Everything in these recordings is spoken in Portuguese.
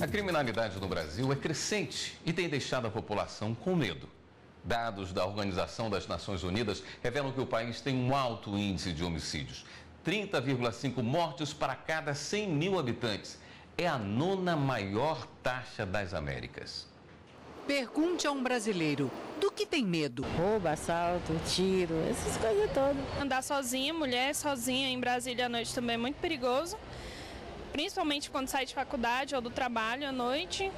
A criminalidade no Brasil é crescente e tem deixado a população com medo. Dados da Organização das Nações Unidas revelam que o país tem um alto índice de homicídios. 30,5 mortes para cada 100 mil habitantes. É a 9ª maior taxa das Américas. Pergunte a um brasileiro, do que tem medo? Roubo, assalto, tiro, essas coisas todas. Andar sozinha, mulher sozinha em Brasília à noite também é muito perigoso. Principalmente quando sai de faculdade ou do trabalho à noite.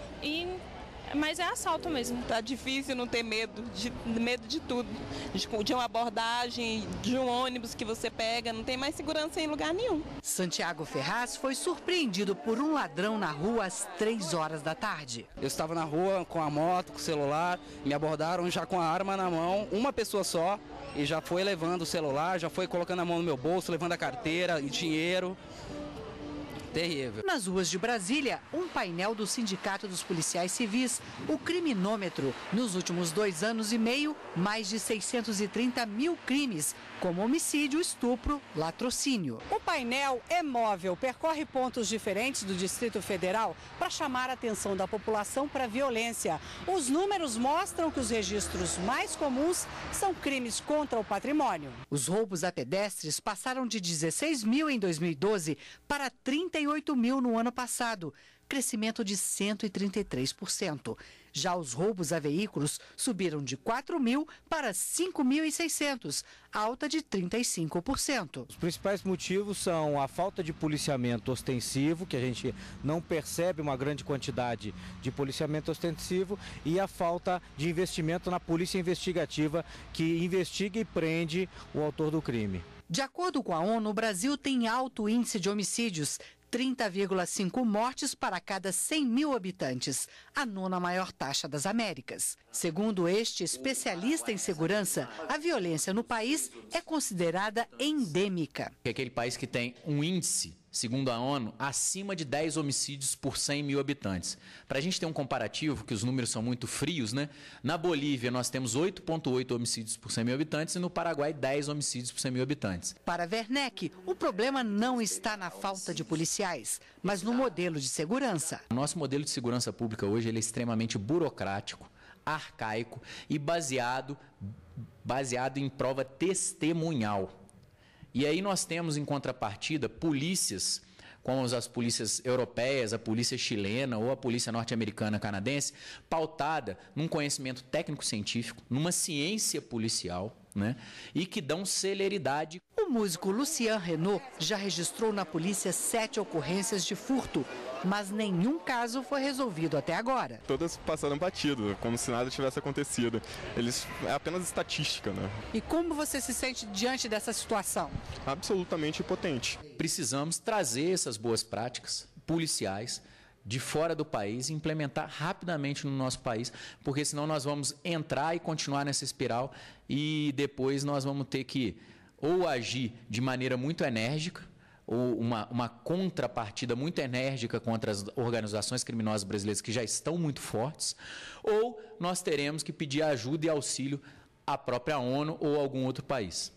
Mas é assalto mesmo. Tá difícil não ter medo de tudo. De uma abordagem, de um ônibus que você pega, não tem mais segurança em lugar nenhum. Santiago Ferraz foi surpreendido por um ladrão na rua às 3 horas da tarde. Eu estava na rua com a moto, com o celular, me abordaram já com a arma na mão, uma pessoa só, e já foi levando o celular, já foi colocando a mão no meu bolso, levando a carteira, dinheiro. Terrível. Nas ruas de Brasília, um painel do Sindicato dos Policiais Civis, o Criminômetro. Nos últimos 2 anos e meio, mais de 630 mil crimes, como homicídio, estupro, latrocínio. O painel é móvel, percorre pontos diferentes do Distrito Federal para chamar a atenção da população para a violência. Os números mostram que os registros mais comuns são crimes contra o patrimônio. Os roubos a pedestres passaram de 16 mil em 2012 para 38 mil no ano passado, crescimento de 133%. Já os roubos a veículos subiram de 4 mil para 5.600, alta de 35%. Os principais motivos são a falta de policiamento ostensivo, que a gente não percebe uma grande quantidade de policiamento ostensivo, e a falta de investimento na polícia investigativa, que investiga e prende o autor do crime. De acordo com a ONU, o Brasil tem alto índice de homicídios, 30,5 mortes para cada 100 mil habitantes, a 9ª maior taxa das Américas. Segundo este especialista em segurança, a violência no país é considerada endêmica. É aquele país que tem um índice, segundo a ONU, acima de 10 homicídios por 100 mil habitantes. Para a gente ter um comparativo, que os números são muito frios, né? Na Bolívia nós temos 8,8 homicídios por 100 mil habitantes e no Paraguai 10 homicídios por 100 mil habitantes. Para Werneck, o problema não está na falta de policiais, mas no modelo de segurança. O nosso modelo de segurança pública hoje ele é extremamente burocrático, arcaico e baseado em prova testemunhal. E aí nós temos, em contrapartida, polícias, como as polícias europeias, a polícia chilena ou a polícia norte-americana canadense, pautada num conhecimento técnico-científico, numa ciência policial, né? E que dão celeridade. O músico Lucian Renault já registrou na polícia 7 ocorrências de furto, mas nenhum caso foi resolvido até agora. Todas passaram batido, como se nada tivesse acontecido. É apenas estatística, né? E como você se sente diante dessa situação? Absolutamente impotente. Precisamos trazer essas boas práticas policiais de fora do país e implementar rapidamente no nosso país, porque senão nós vamos entrar e continuar nessa espiral e depois nós vamos ter que ou agir de maneira muito enérgica, ou uma contrapartida muito enérgica contra as organizações criminosas brasileiras que já estão muito fortes, ou nós teremos que pedir ajuda e auxílio à própria ONU ou a algum outro país.